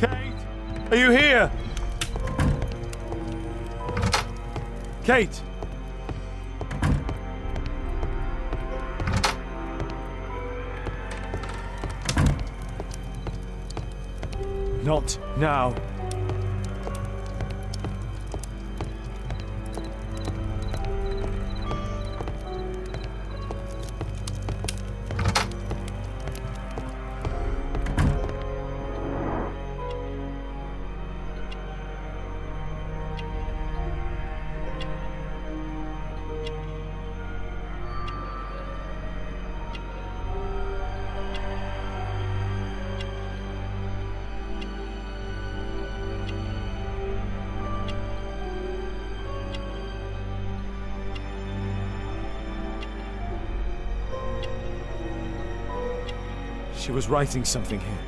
Kate, are you here? Kate! Not now. She was writing something here.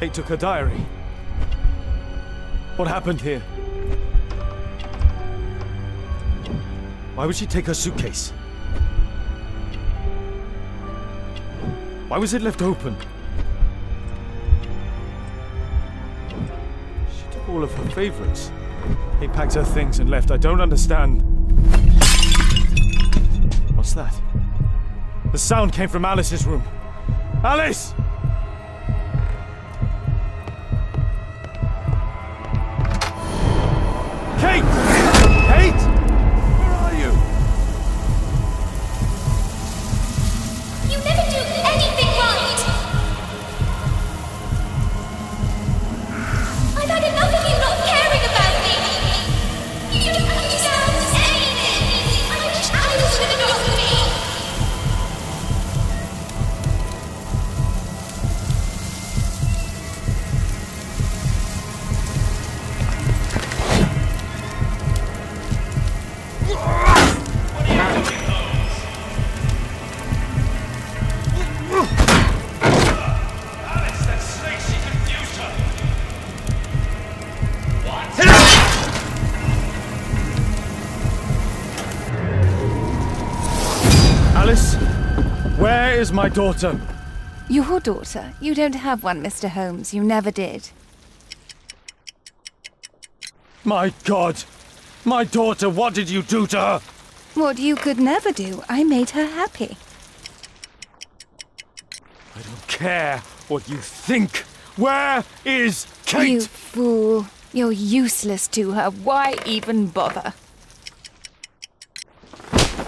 Kate took her diary. What happened here? Why would she take her suitcase? Why was it left open? She took all of her favorites. Kate packed her things and left. I don't understand. What's that? The sound came from Alice's room. Alice! Kate! Kate! Where are you? You never do anything right! I've had enough of you not caring about me! You don't understand anything! I wish Alice would have known. Is my daughter. Your daughter? You don't have one, Mr. Holmes. You never did. My God! My daughter, what did you do to her? What you could never do. I made her happy. I don't care what you think. Where is Kate? You fool. You're useless to her. Why even bother?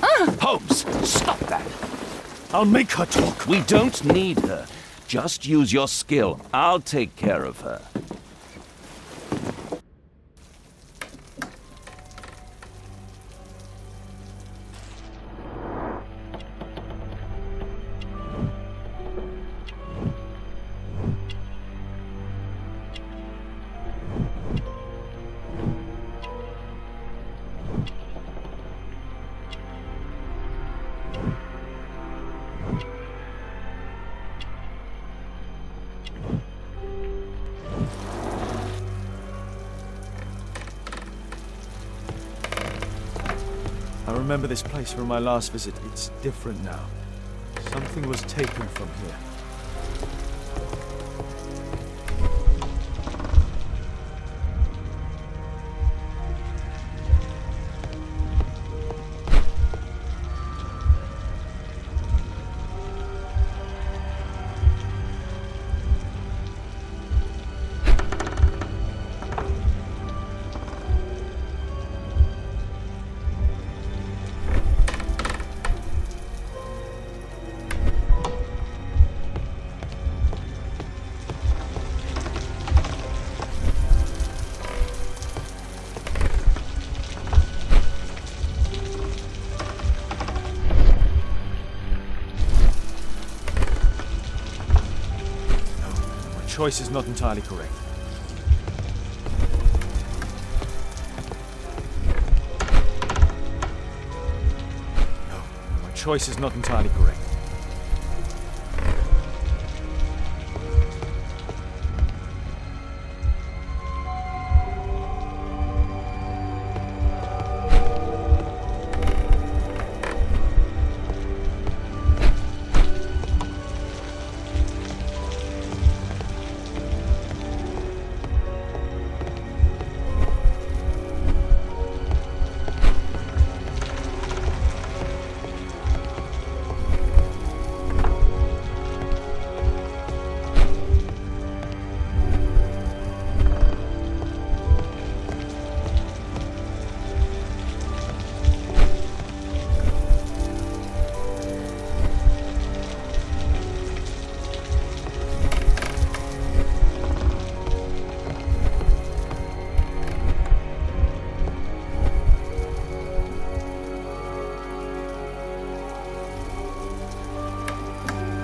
Ah! Holmes, stop that! I'll make her talk. We don't need her. Just use your skill. I'll take care of her. I remember this place from my last visit. It's different now. Something was taken from here. The choice is not entirely correct. No, my choice is not entirely correct.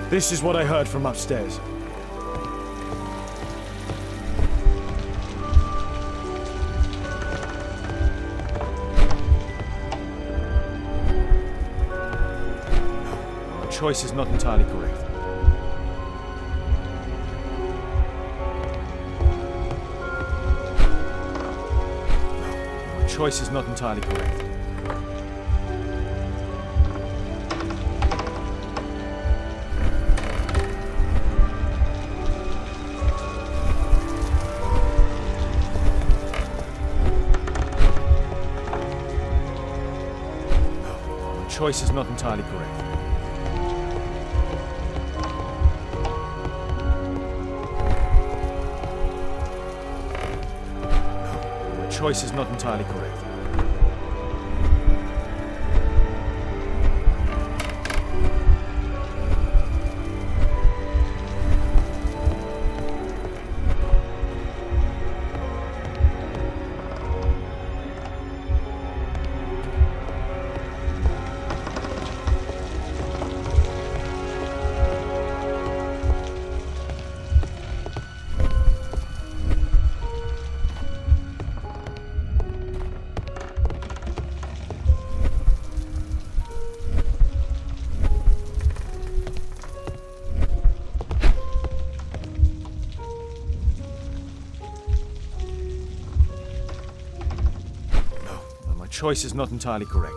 This is what I heard from upstairs. Our choice is not entirely correct. Our choice is not entirely correct. The choice is not entirely correct. No, the choice is not entirely correct. The choice is not entirely correct.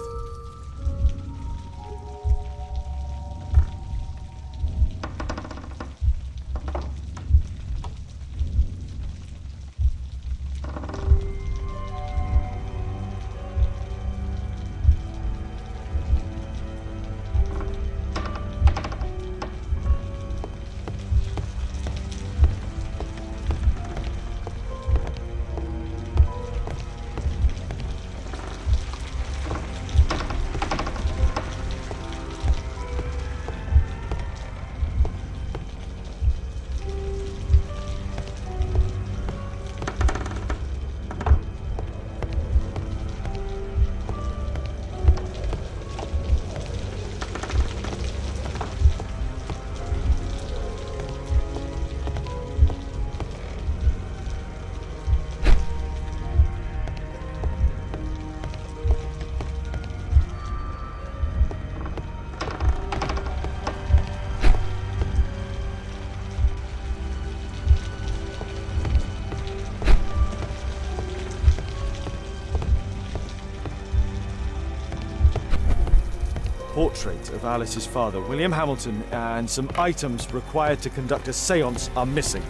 Portrait of Alice's father, William Hamilton, and some items required to conduct a séance are missing.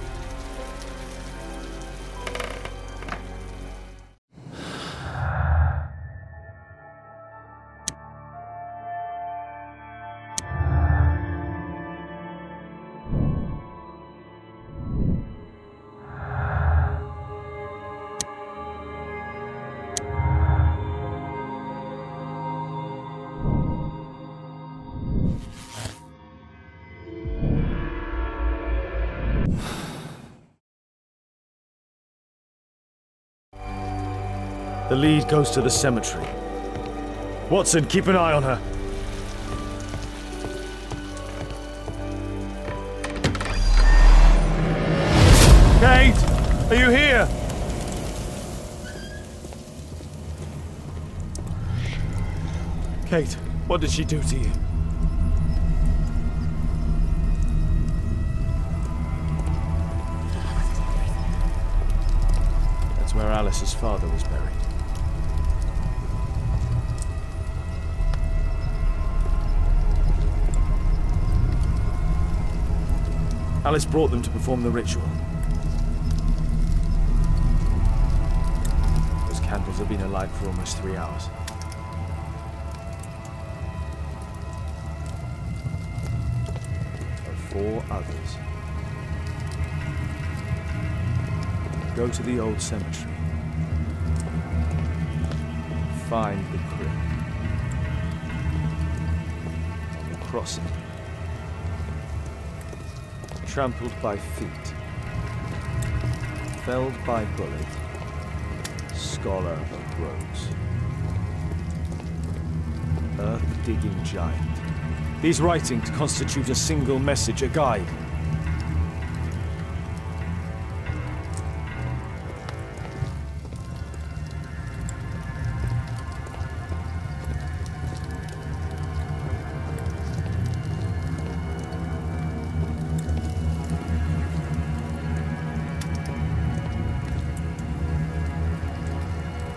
The lead goes to the cemetery. Watson, keep an eye on her. Kate, are you here? Kate, what did she do to you? That's where Alice's father was buried. Alice brought them to perform the ritual. Those candles have been alight for almost 3 hours. There are 4 others. Go to the old cemetery. Find the crypt. Cross it. Trampled by feet, felled by bullet, scholar of roads, earth-digging giant. These writings constitute a single message, a guide.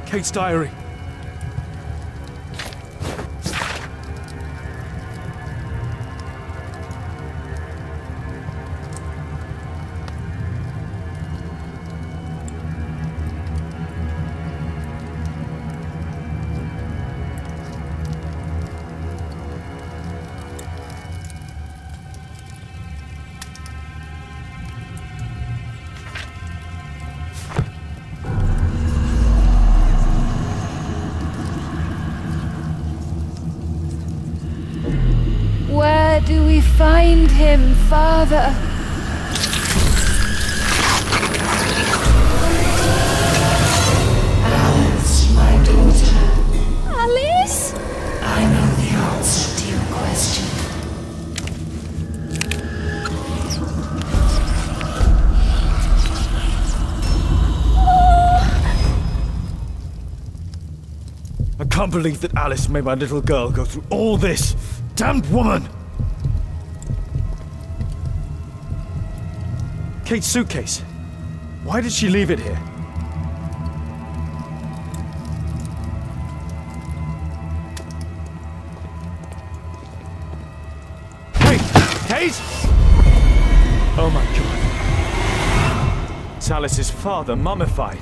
Kate's diary. Find him, Father. Alice, my daughter. Alice? I know the answer to your question. I can't believe that Alice made my little girl go through all this. Damned woman! Kate's suitcase. Why did she leave it here? Wait, Kate! Oh my God. It's Alice's father mummified.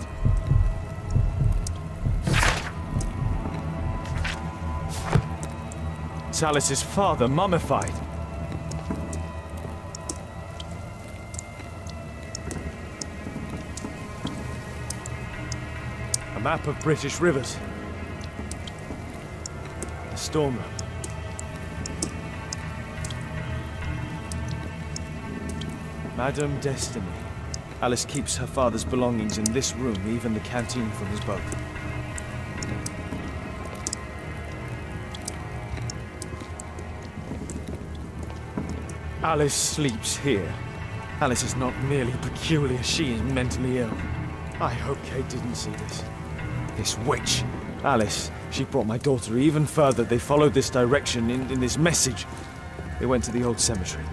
It's Alice's father mummified. Map of British rivers. The storm. Madame Destiny. Alice keeps her father's belongings in this room, even the canteen from his boat. Alice sleeps here. Alice is not merely peculiar, she is mentally ill. I hope Kate didn't see this. This witch, Alice, she brought my daughter even further. They followed this direction in this message. They went to the old cemetery.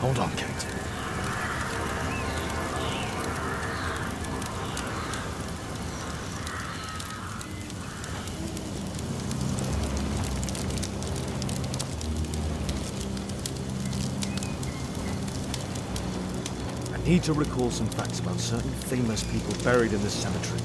Hold on, Kate. I need to recall some facts about certain famous people buried in this cemetery.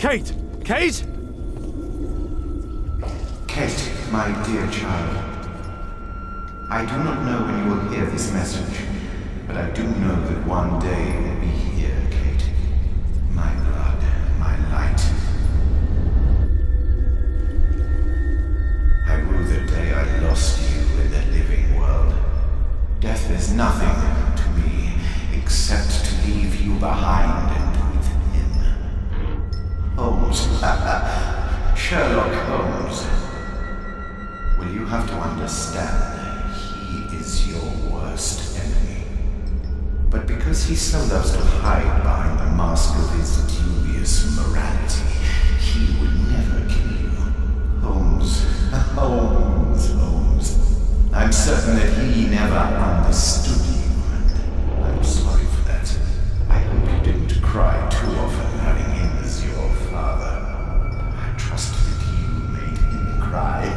Kate! Kate! Kate, my dear child. I do not know when you will hear this message, but I do know that one day it will be here, Kate. My blood, my light. I rue the day I lost you in the living world. Death is nothing to me except to leave you behind and breathe in. Holmes, Sherlock Holmes, will you have to understand he is your worst enemy? But because he so loves to hide behind the mask of his dubious morality, he would never kill you. Holmes, Holmes, Holmes. I'm certain that he never understood you, and I'm sorry for that. I hope you didn't cry too often having him as your father. I trust that you made him cry.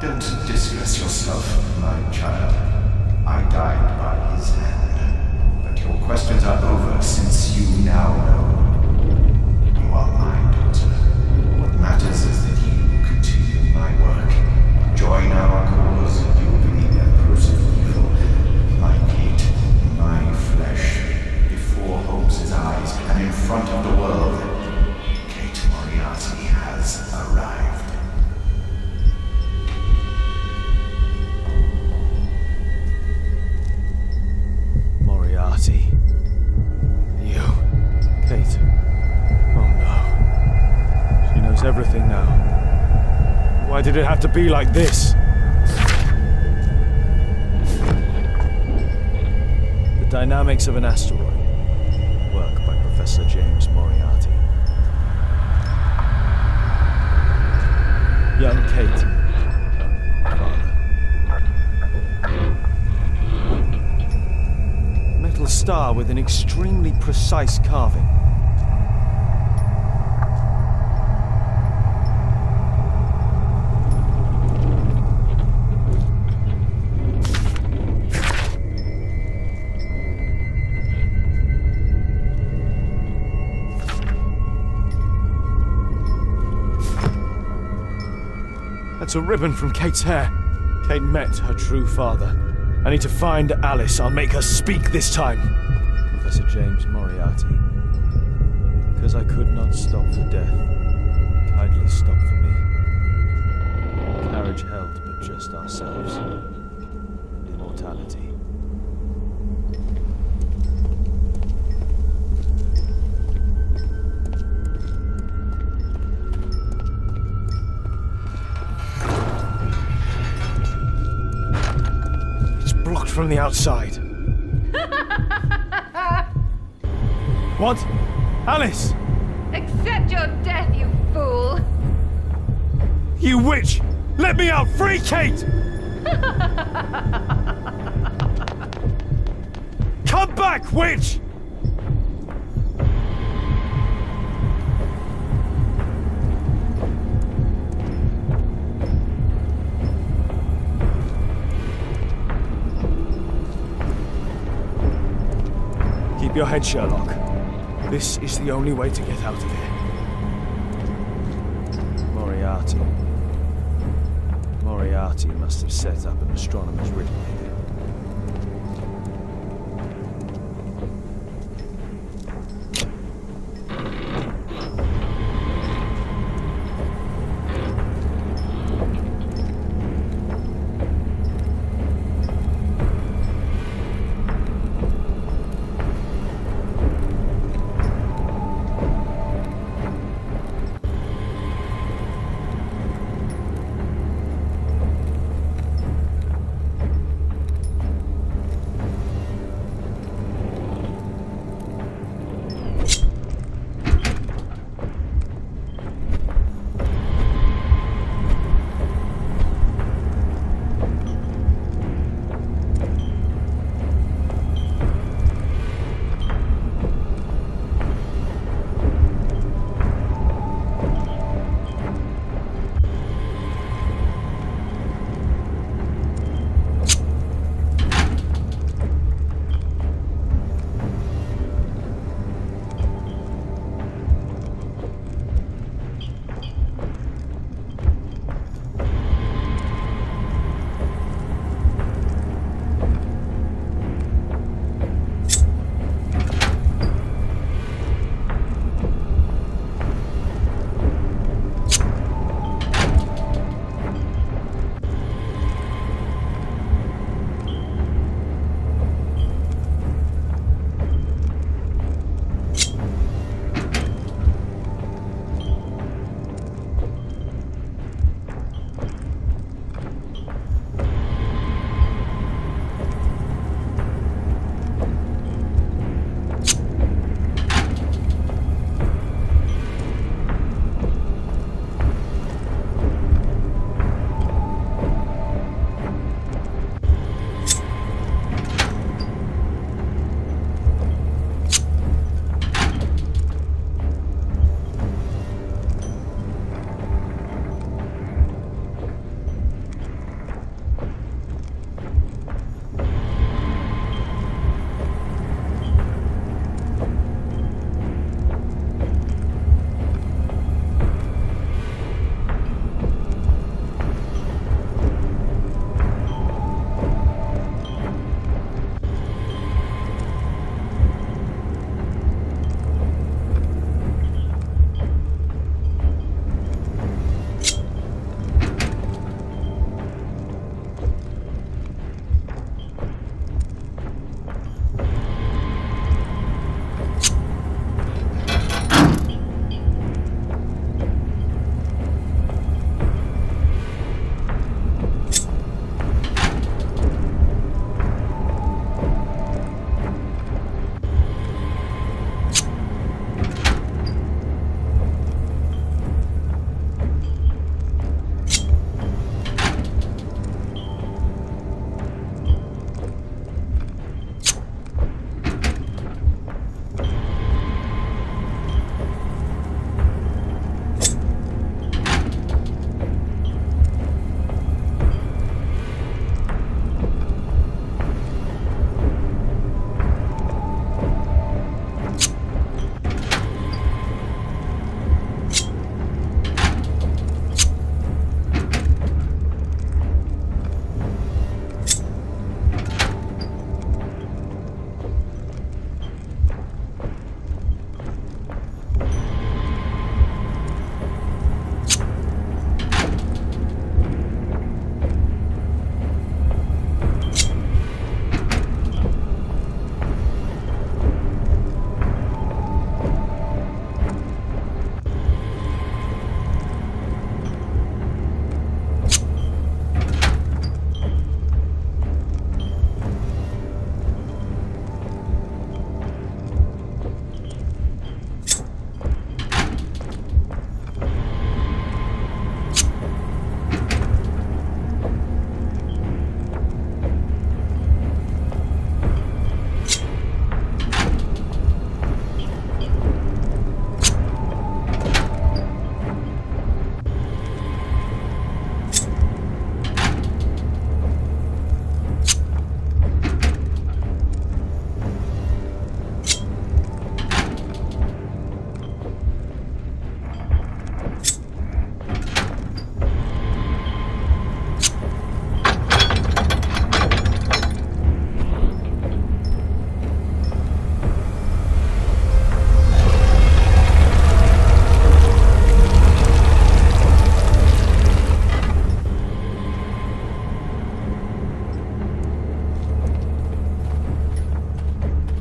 Don't distress yourself, my child. I died by his hand, but your questions are over since you now know. You are my daughter. What matters is that you continue my work. Join our cause and you will be the empress of evil. My Kate, my flesh, before Holmes' eyes and in front of the world, Kate Moriarty has arrived. Moriarty. You. Kate. Oh no. She knows everything now. Why did it have to be like this? The Dynamics of an Asteroid. Work by Professor James Moriarty. Young Kate. A star with an extremely precise carving. That's a ribbon from Kate's hair. Kate met her true father. I need to find Alice. I'll make her speak this time. Professor James Moriarty. Because I could not stop the death, kindly stop for me. Carriage held but just ourselves. Immortality. From the outside. What? Alice! Accept your death, you fool! You witch! Let me out! Free Kate! Come back, witch! Keep your head, Sherlock. This is the only way to get out of here. Moriarty. Moriarty must have set up an astronomer's riddle here.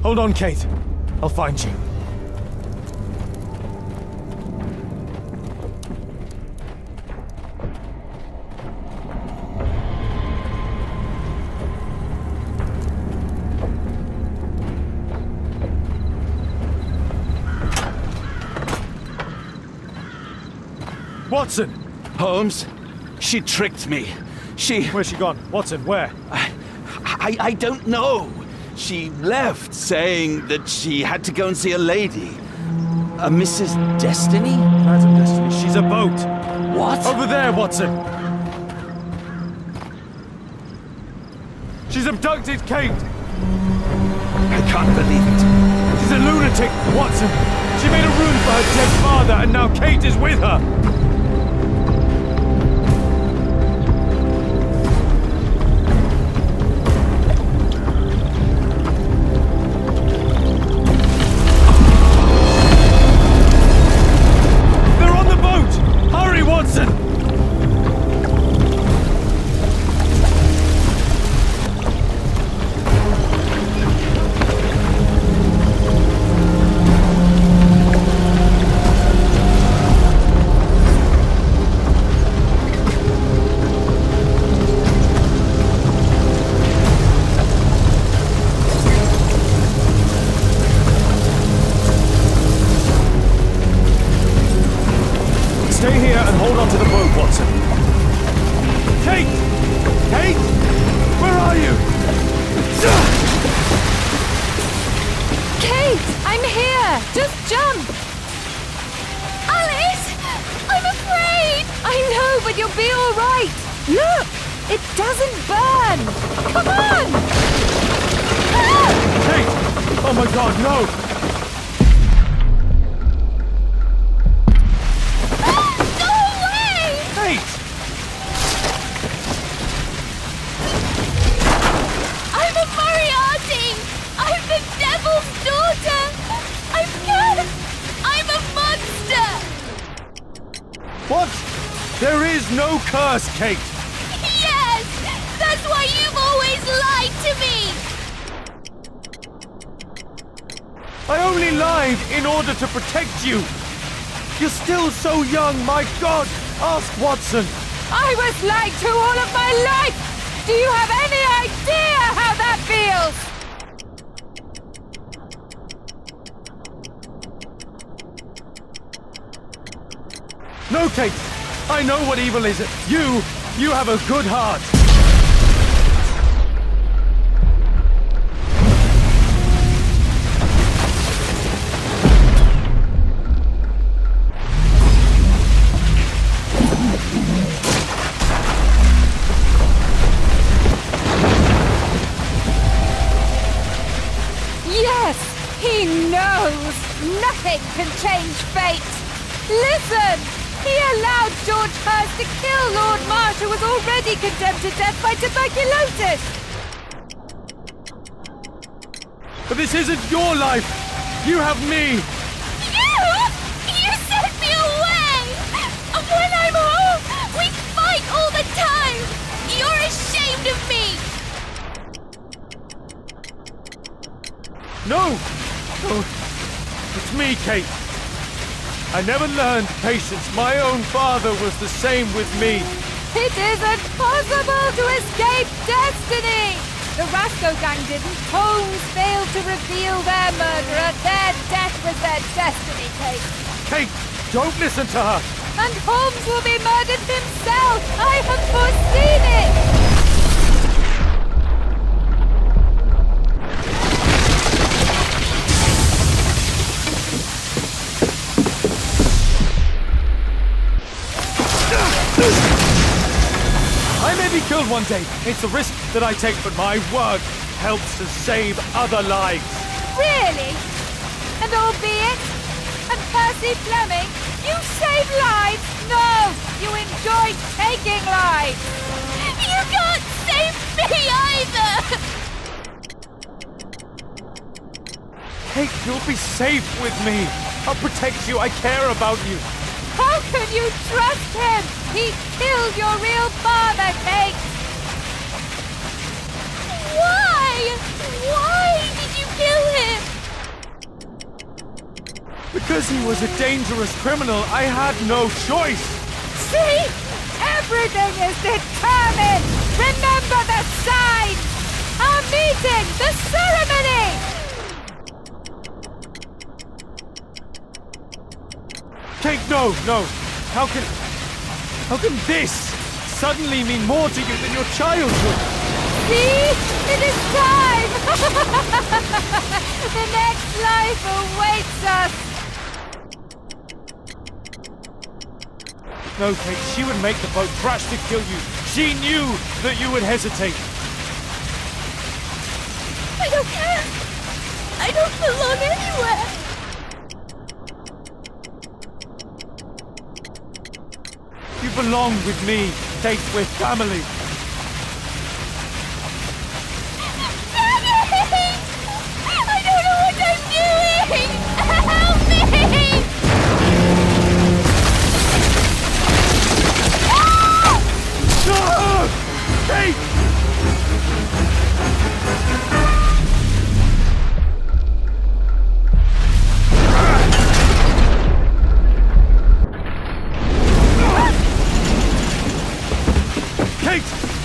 Hold on, Kate. I'll find you. Watson! Holmes? She tricked me. She... Where's she gone? Watson, where? I don't know. She left saying that she had to go and see a lady. A Mrs. Destiny? Madame Destiny, she's a boat. What? Over there, Watson. She's abducted, Kate. I can't believe it. She's a lunatic, Watson. She made a room for her dead father, and now Kate is with her. Kate! Yes! That's why you've always lied to me! I only lied in order to protect you! You're still so young, my God! Ask Watson! I was lied to all of my life! Do you have any idea how that feels? No, Kate! I know what evil is. You have a good heart. Yes, he knows. Nothing can change fate. Listen! He allowed George First to kill Lord Marsh, who was already condemned to death by tuberculosis! But this isn't your life! You have me! You? You sent me away! When I'm home, we fight all the time! You're ashamed of me! No! No! It's me, Kate! I never learned patience. My own father was the same with me. It isn't possible to escape destiny! The Rasco gang didn't. Holmes failed to reveal their murderer. Their death was their destiny, Kate. Kate, don't listen to her! And Holmes will be murdered himself! I have foreseen it! I may be killed one day. It's a risk that I take, but my work helps to save other lives. Really? And Albeit? And Percy Fleming? You save lives? No! You enjoy taking lives! You can't save me either! Kate, you'll be safe with me. I'll protect you. I care about you. How could you trust him? He killed your real father, Kate! Why? Why did you kill him? Because he was a dangerous criminal, I had no choice. See? Everything is determined. Remember the sign. Our meeting, the ceremony. Kate, no. How can this suddenly mean more to you than your childhood? See? It is time! The next life awaits us! No, Kate, she would make the boat crash to kill you. She knew that you would hesitate. I don't care. I don't belong anywhere. You belong with me, Kate, with family.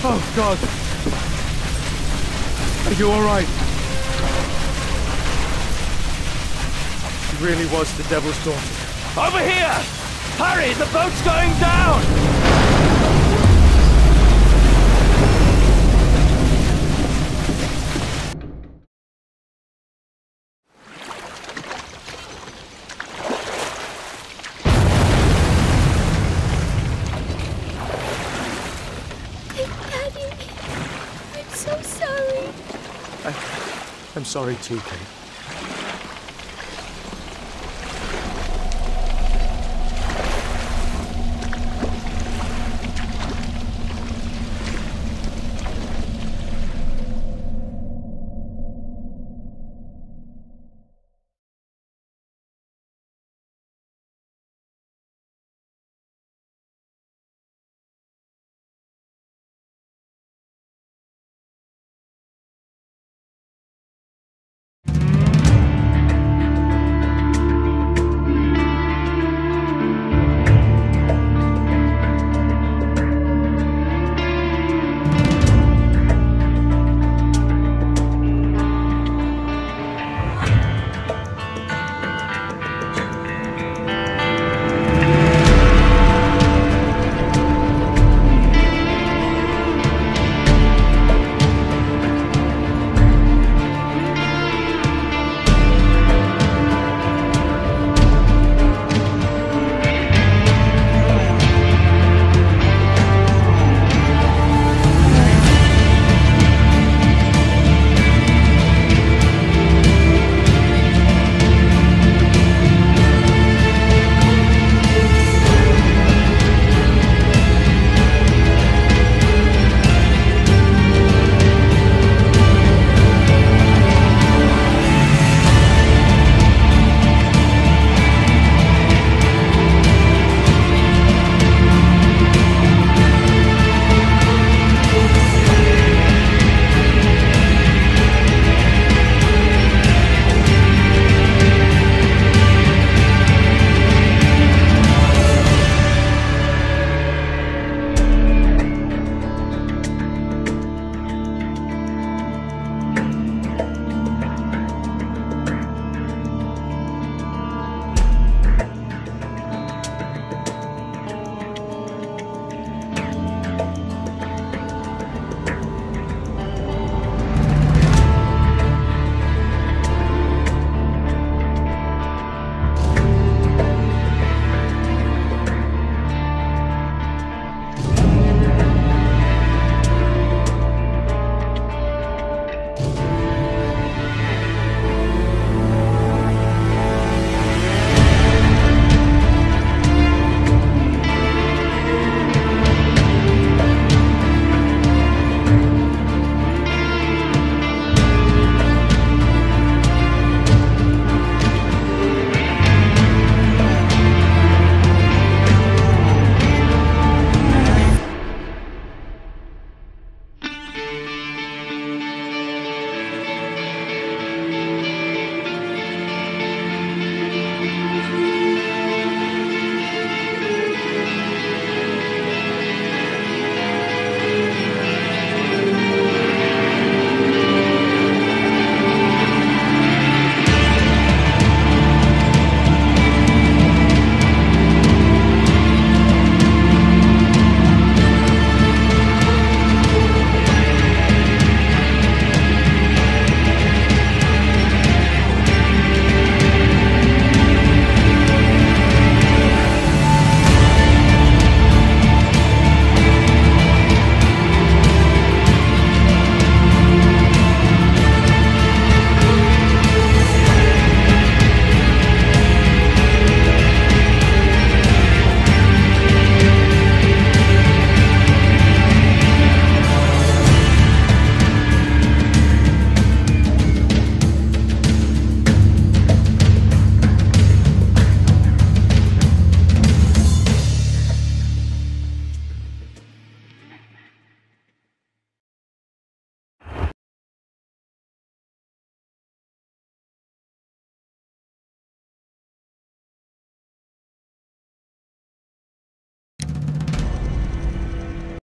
Oh, God. Are you all right? She really was the devil's daughter. Over here! Hurry, the boat's going down! I'm sorry too, Kate.